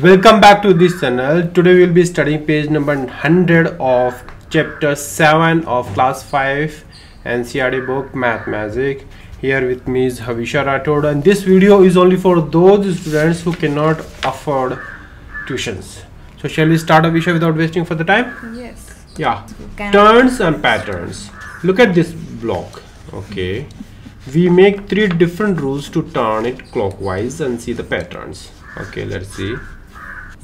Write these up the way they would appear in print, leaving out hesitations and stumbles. Welcome back to this channel. Today we will be studying page number 100 of chapter 7 of class 5 NCERT book Math Magic. Here with me is Havisha Rathoda, and this video is only for those students who cannot afford tuitions. So shall we start, Havisha, without wasting for the time? Yes. Yeah. Turns and patterns. Look at this block. Okay. We make three different rules to turn it clockwise and see the patterns. Okay, let's see.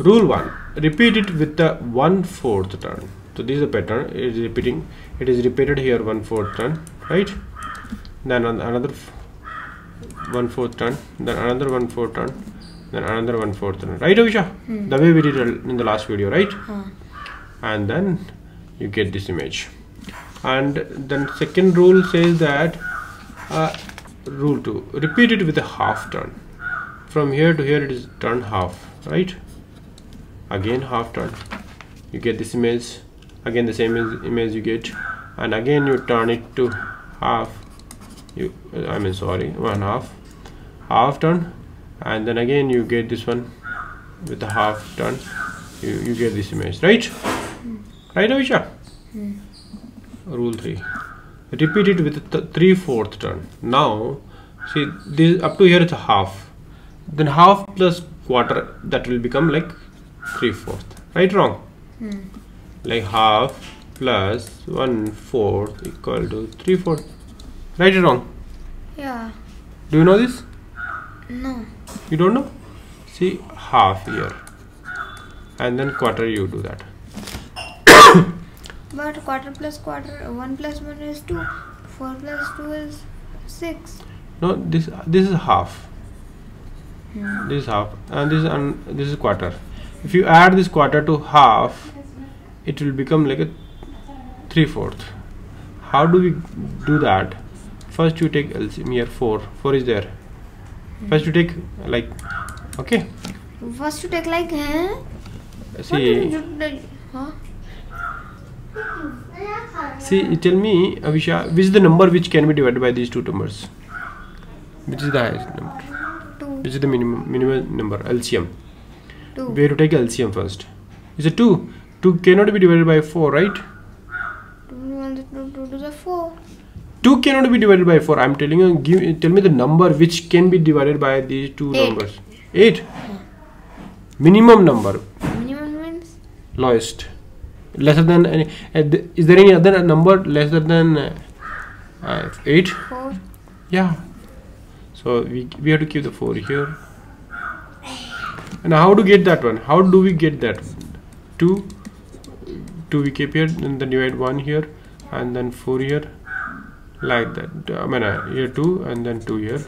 Rule 1, repeat it with the 1/4 turn. So this is a pattern, it is repeating, it is repeated here 1/4 turn, right? Then another 1/4 turn, then another 1/4 turn, then another 1/4 turn, right, Avisha? The way we did in the last video, right? And then you get this image. And then second rule says that rule 2, repeat it with a 1/2 turn. From here to here it is turn 1/2, right? Again 1/2 turn, you get this image. Again the same image you get, and again you turn it to 1/2. One half, 1/2 turn, and then again you get this one with a 1/2 turn. You get this image, right? Right, Avisha? Rule 3: repeat it with a 3/4 turn. Now, see this up to here it's a 1/2, then 1/2 plus 1/4 that will become like 3/4, right? Wrong. Like 1/2 plus 1/4 equal to 3/4, right? Wrong. Yeah. Do you know this? No. You don't know? See 1/2 here, and then 1/4 you do that. But 1/4 plus 1/4, 1 plus 1 is 2. 4 plus 2 is 6. No, this is 1/2. This is 1/2, and this is 1/4. If you add this 1/4 to 1/2, it will become like a 3/4. How do we do that? First you take LCM here, 4 is there. First you take like, okay. First you take like, see, you tell me, Avisha, which is the number which can be divided by these two numbers? Which is the highest number? 2. Which is the minimum number, LCM? We have to take LCM first. Is it 2? 2 cannot be divided by 4, right? 2 to the 4. 2 cannot be divided by 4. I am telling you, tell me the number which can be divided by these two numbers. 8. Minimum number. Minimum means? Lowest. Lesser than any. Is there any other number lesser than 8? 4. Yeah. So we have to keep the 4 here. And how to get that one? How do we get that? 2 we keep here, and then divide 1 here, and then 4 here, like that. I mean, here 2, and then 2 here,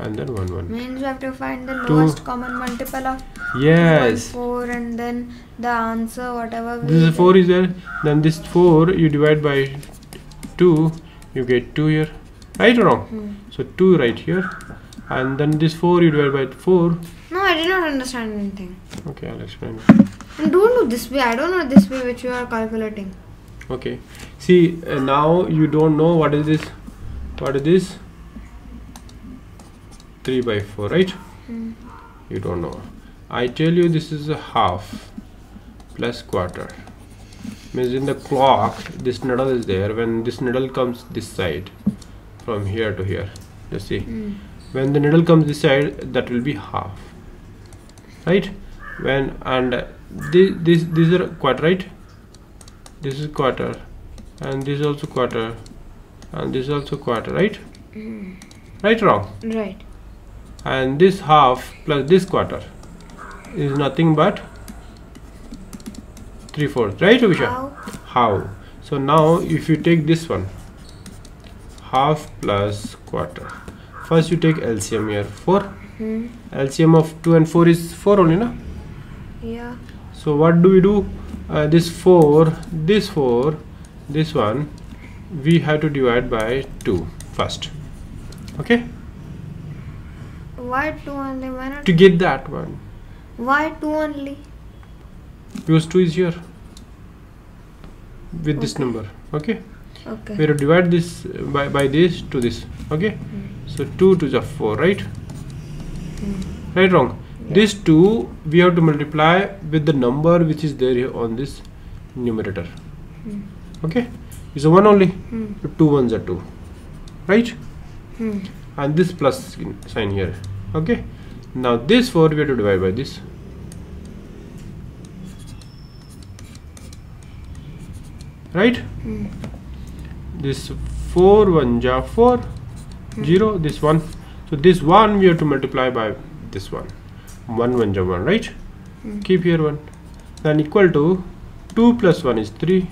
and then 1 1. Means you have to find the lowest common multiple of 4, and then the answer whatever. This is 4 is there. Then this 4 you divide by 2, you get 2 here. Right or wrong? So 2 right here, and then this 4 you divide by 4. No, I did not understand anything. Okay, I'll explain. And don't do this way. I don't know this way which you are calculating. Okay. See, now you don't know what is this. What is this? 3 by 4, right? You don't know. I tell you this is a 1/2 plus 1/4. Means in the clock, this needle is there. When this needle comes this side, from here to here. Just see. When the needle comes this side, that will be 1/2. Right? When these are 1/4, right? This is 1/4, and this is also 1/4, and this is also 1/4, right? Right, wrong? Right. And this 1/2 plus this 1/4 is nothing but 3/4, right, Avisha? How? So now if you take this one, 1/2 plus 1/4. First you take LCM here, 4. LCM of 2 and 4 is 4 only, no? Yeah. So what do we do? This 4, this 4, this 1, we have to divide by 2 first. Okay? Why 2 only? Why not? To get that one. Why 2 only? Because 2 is here with this number. Okay? Okay. We have to divide this by this to this. Okay? So 2 to the 4, right? Right, wrong? This 2 we have to multiply with the number which is there here on this numerator. Okay, it's a 1 only. So 2 ones are 2, right? And this plus sign here. Okay, now this 4 we have to divide by this. Right? This 4 1 ja 4 0, this 1. So this 1 we have to multiply by this 1. 1 1 ja 1, right? Keep here 1. Then equal to 2 plus 1 is 3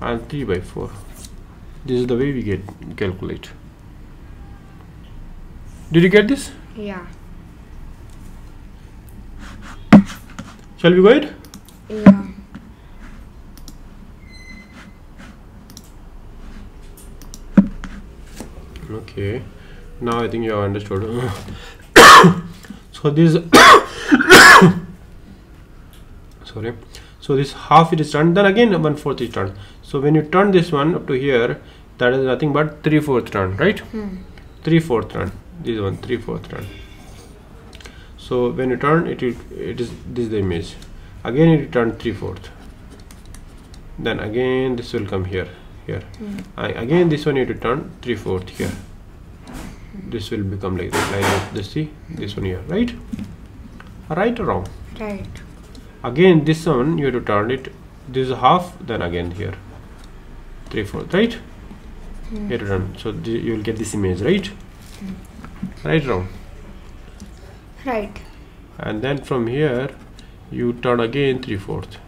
and 3 by 4. This is the way we calculate. Did you get this? Yeah. Shall we go ahead? Yeah. Okay, now I think you have understood. So this sorry, so this half it is turned, then again 1/4 is turned. So when you turn this one up to here, that is nothing but 3/4 turn, right? 3/4 turn, this one 3/4 turn. So when you turn it, this is the image. Again it return 3/4, then again this will come here. Again this one you have to turn 3/4 here. This will become like this line of this, see this one here, right? Right or wrong? Right. Again this one you have to turn it, this is half, then again here 3/4, right? You have to turn. So you will get this image, right? Right or wrong? Right. And then from here you turn again 3/4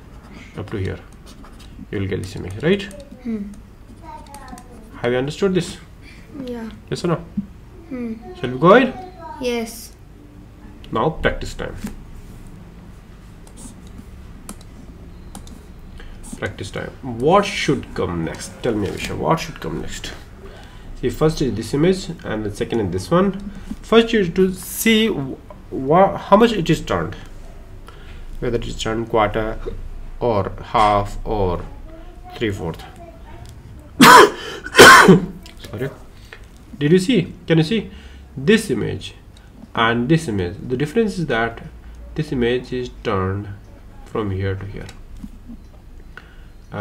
up to here, you will get this image, right? Have you understood this? Yeah. Yes or no? Shall we go ahead? Yes. Now practice time. Practice time. What should come next? Tell me, Havisha, what should come next? See, first is this image and the second is this one. First you have to see how much it is turned. Whether it is turned quarter or half or 3/4. Sorry. Did you see? Can you see this image and this image? The difference is that this image is turned from here to here.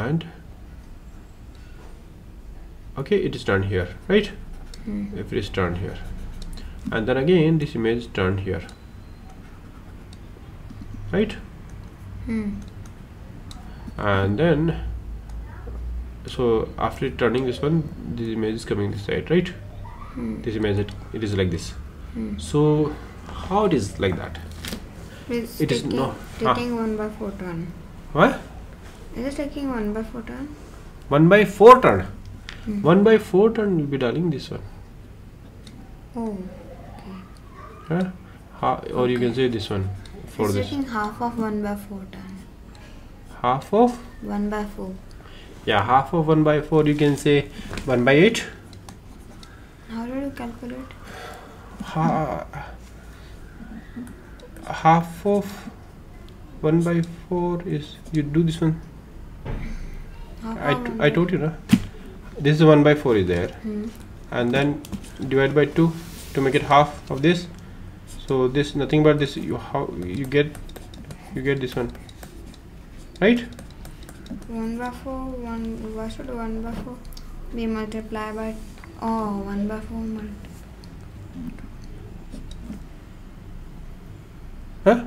And okay, it is turned here, right? If it is turned here, and then again this image is turned here, right? And then so after turning this one, this image is coming this side, right? This image it is like this. So how it is like that? It's taking 1/4 turn. What? It is taking 1/4 turn. 1/4 turn. 1/4 turn will be turning this one. Oh. Okay. Huh? Or you can say this one. It's taking half of 1/4 turn. Half of 1/4. Yeah, half of 1/4, you can say 1/8. How do you calculate? Half of 1/4 is, you do this one. I told you, no? This is 1/4 is there. And then divide by 2 to make it half of this. So this nothing but this, you get this one, right? 1/4, why should 1/4 be multiplied by, 1/4 huh?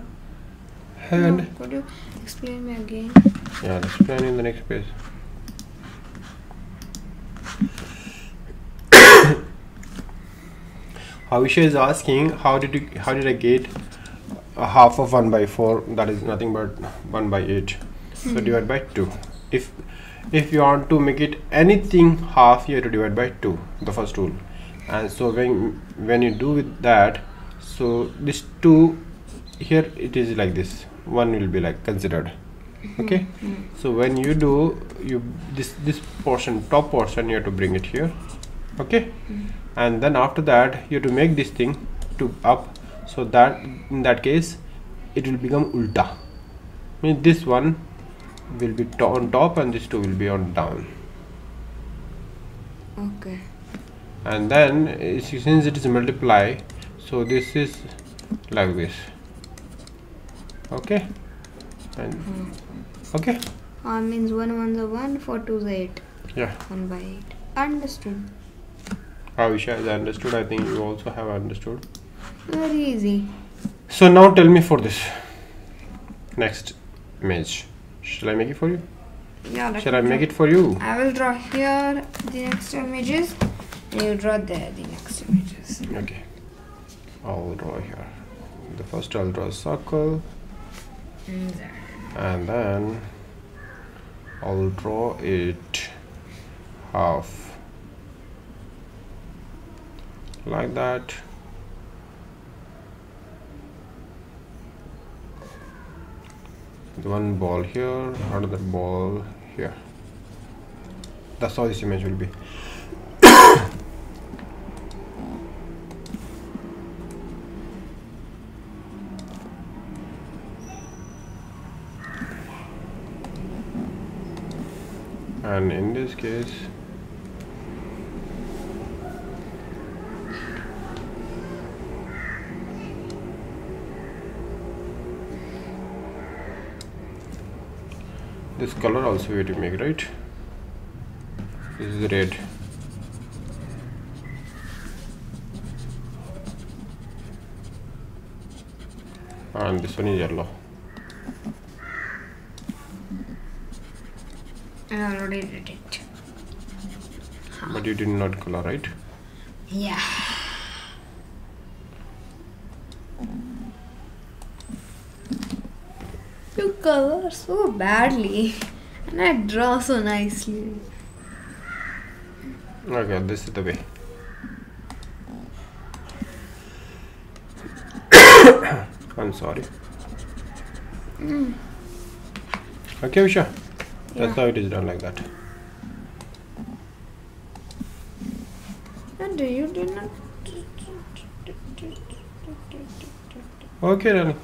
No, could you explain me again? Yeah, I'll explain in the next page. Havisha is asking, how did I get a half of 1/4? That is nothing but 1/8. So divide by 2. If you want to make it anything half, you have to divide by 2, the first rule. And so when you do with that, so this 2 here it is like this. 1 will be like considered. Okay. So when you do this portion, top portion, you have to bring it here. Okay. And then after that you have to make this thing to up, so that in that case it will become ulta. Means this one will be on top and this 2 will be on down. Okay. And then since it is multiply, so this is like this. Okay. And okay. Means 1 1 1 4 2 8. Yeah. 1 by 8. Understood. Havisha is understood. I think you also have understood. Very easy. So now tell me for this next image. Shall I make it for you? Yeah. Shall I make it for you? I will draw here the next images, and you draw there the next images. Okay. I'll draw here. The first I'll draw a circle, and then I'll draw it half like that. One ball here, another ball here. That's how this image will be. And in this case, this color also we have to make, right? This is red. And this one is yellow. I already did it. But you did not color, right? Yeah. You color so badly and I draw so nicely. Okay, this is the way. I'm sorry. Okay, Havisha. That's how it is done, like that. And you did not. Okay, Rani.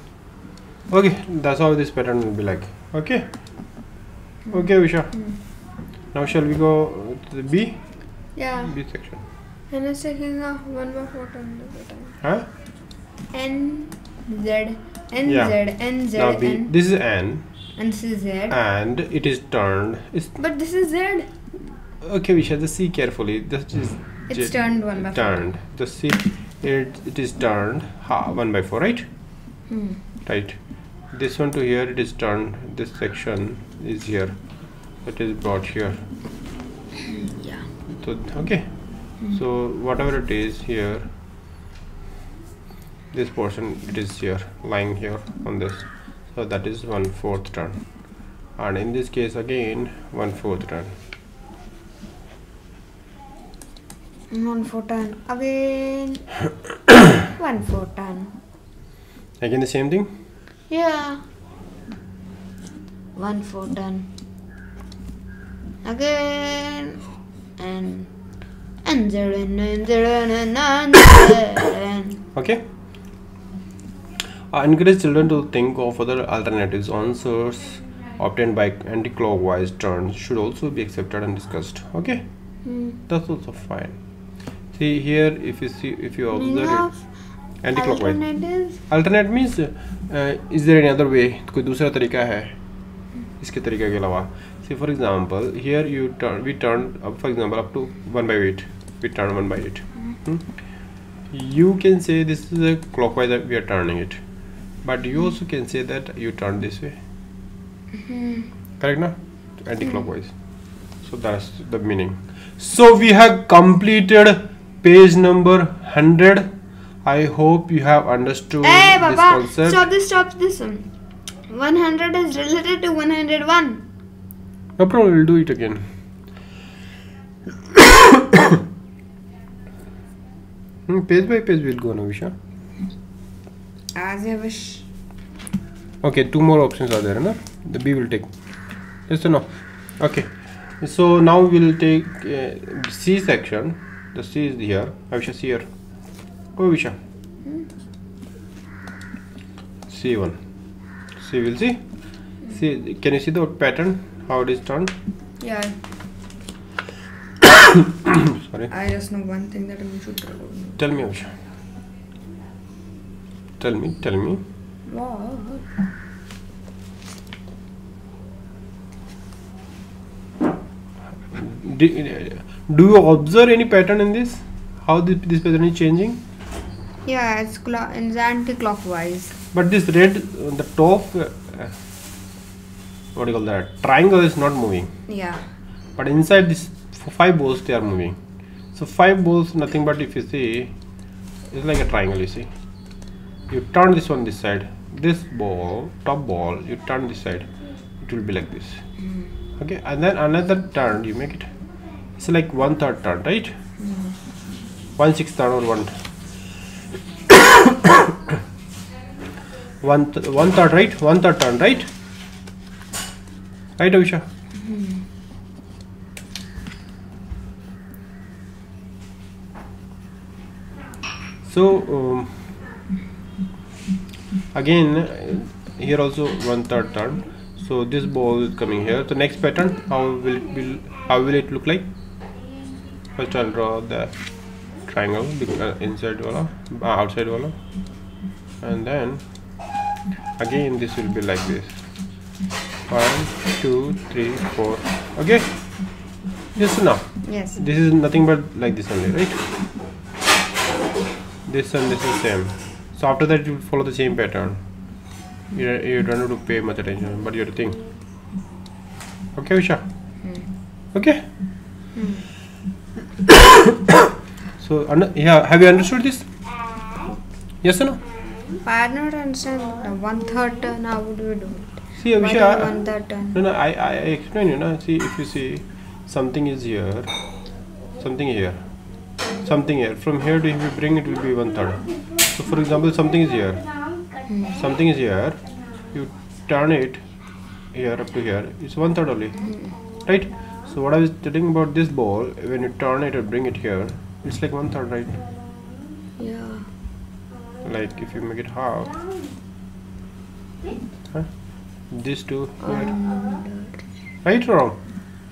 Okay, that's how this pattern will be like. Okay. Okay, Havisha. Now shall we go to the B? Yeah. B section. And it's taking off one more photo on the pattern. Huh? N Z N Z N Z. Now B. This is N. And this is Z. And it is turned. It's but this is Z. Okay, Havisha, just see carefully. This is it's turned 1 by 4. Turned. Just see, it is turned 1 by 4, right? Right. This one to here, it is turned. This section is here. It is brought here. Yeah. So, okay. So, whatever it is here, this portion, it is here, lying here on this. So that is 1/4 turn, and in this case again 1/4 turn. 1/4 turn again. 1/4 turn. Again the same thing. Yeah. 1/4 turn. Again and. Okay. I encourage children to think of other alternatives. Answers obtained by anti-clockwise turns should also be accepted and discussed. Okay, that's also fine. See here, if you see, if you observe it, anti-clockwise. Alternate means is there any other way? कोई दूसरा तरीका है इसके तरीके के अलावा. See for example, here you turn, we turned up for example up to 1 by 8. We turned 1 by 8. You can say this is a clockwise that we are turning it. But you also can say that you turn this way. Correct, na? Anti-clockwise. So that's the meaning. So we have completed page number 100. I hope you have understood this concept. Stop this. 100 is related to 101. No problem, we'll do it again. Page by page we'll go now, Havisha. As I wish. Okay, 2 more options are there, na? The B will take. Yes or no? Okay. So now we'll take C section. The C is here. Havisha, C here. Go, Havisha. C1. C will see. See, can you see the pattern? How it is turned? Yeah. Sorry. I just know one thing that we should draw. Tell me, Havisha. Tell me. What? do you observe any pattern in this? How this pattern is changing? Yeah, it's anti-clockwise. But this red, the top, what do you call that? Triangle is not moving. Yeah. But inside this 5 balls they are moving. So 5 balls nothing but, if you see, it's like a triangle. You see, you turn this one this side, this ball, top ball, you turn this side, it will be like this. Okay, and then another turn you make it. It's like 1/3 turn, right? 1/6 turn or one. 1/3, right? 1/3 turn, right? Right, Havisha? So again here also 1/3 turn. So this ball is coming here. The next pattern, how will it look like? First I'll draw the triangle, inside wala, outside wala, and then again this will be like this. 1, 2, 3, 4. Okay. Yes or no? Yes. This is nothing but like this only, right? This and this is same. So after that you will follow the same pattern. You don't have to pay much attention, but you have to think. Okay, Havisha? Okay? So yeah, have you understood this? Yes or no? I don't understand. 1/3 turn, how would we do it? See, Havisha, 1/3 turn. No, I explain you. No? See, if you see, something is here, something here, something here. From here to if you bring, it will be 1/3. So for example, something is here, something is here, you turn it here up to here, it's 1/3 only, right? So what I was telling about this ball, when you turn it or bring it here, it's like 1/3, right? Yeah, like if you make it half, huh? This two, right or wrong?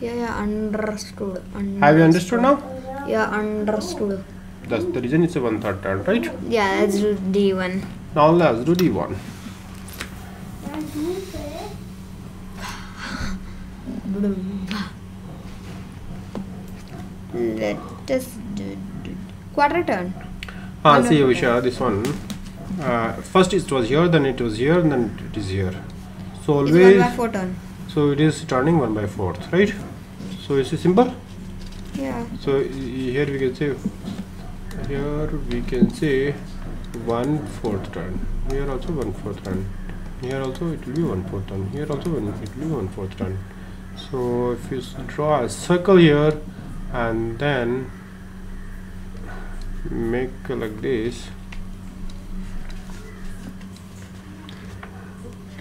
Yeah, understood. Have you understood now? Yeah, understood. That's the reason it's a 1/3 turn, right? Yeah, let's do D1. Now let's do D1. Let us do quarter turn. Ah, see, Havisha, this one. First it was here, then it was here, and then it is here. So always. It's 1/4 turn. So it is turning 1/4, right? So is it simple? Yeah. So here we can say, one-fourth turn. Here also 1/4 turn. Here also it will be 1/4 turn. Here also it will be 1/4 turn. So if you draw a circle here and then make like this,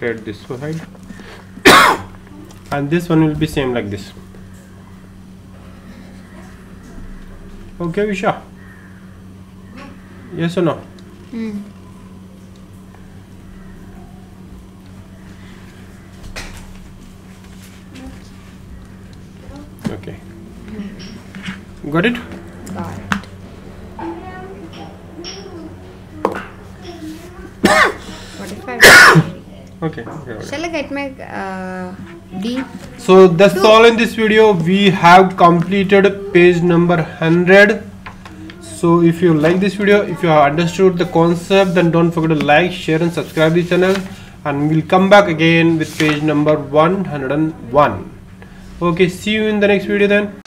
red this side, and this one will be same like this. Okay, Havisha? Yes or no? Okay. Got it? Got it. What if I... Okay. Shall I get my D? So that's all in this video. We have completed page number 100. So if you like this video, if you have understood the concept, then don't forget to like, share and subscribe to the channel, and we'll come back again with page number 101. Okay, see you in the next video then.